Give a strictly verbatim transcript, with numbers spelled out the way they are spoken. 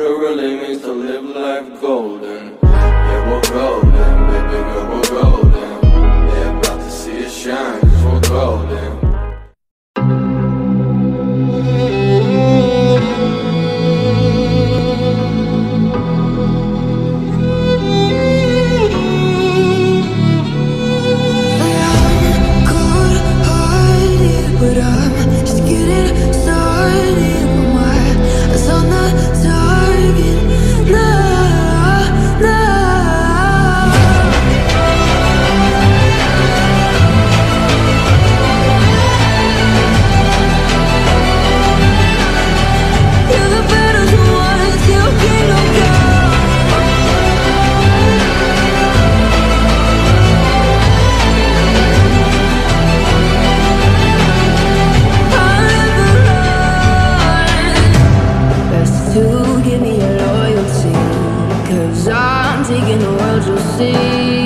what it really means to live life golden. Yeah, we're golden, baby girl, we're golden. They're about to see us shine, cause we're golden. Give me your loyalty, cause I'm taking the world, you'll see.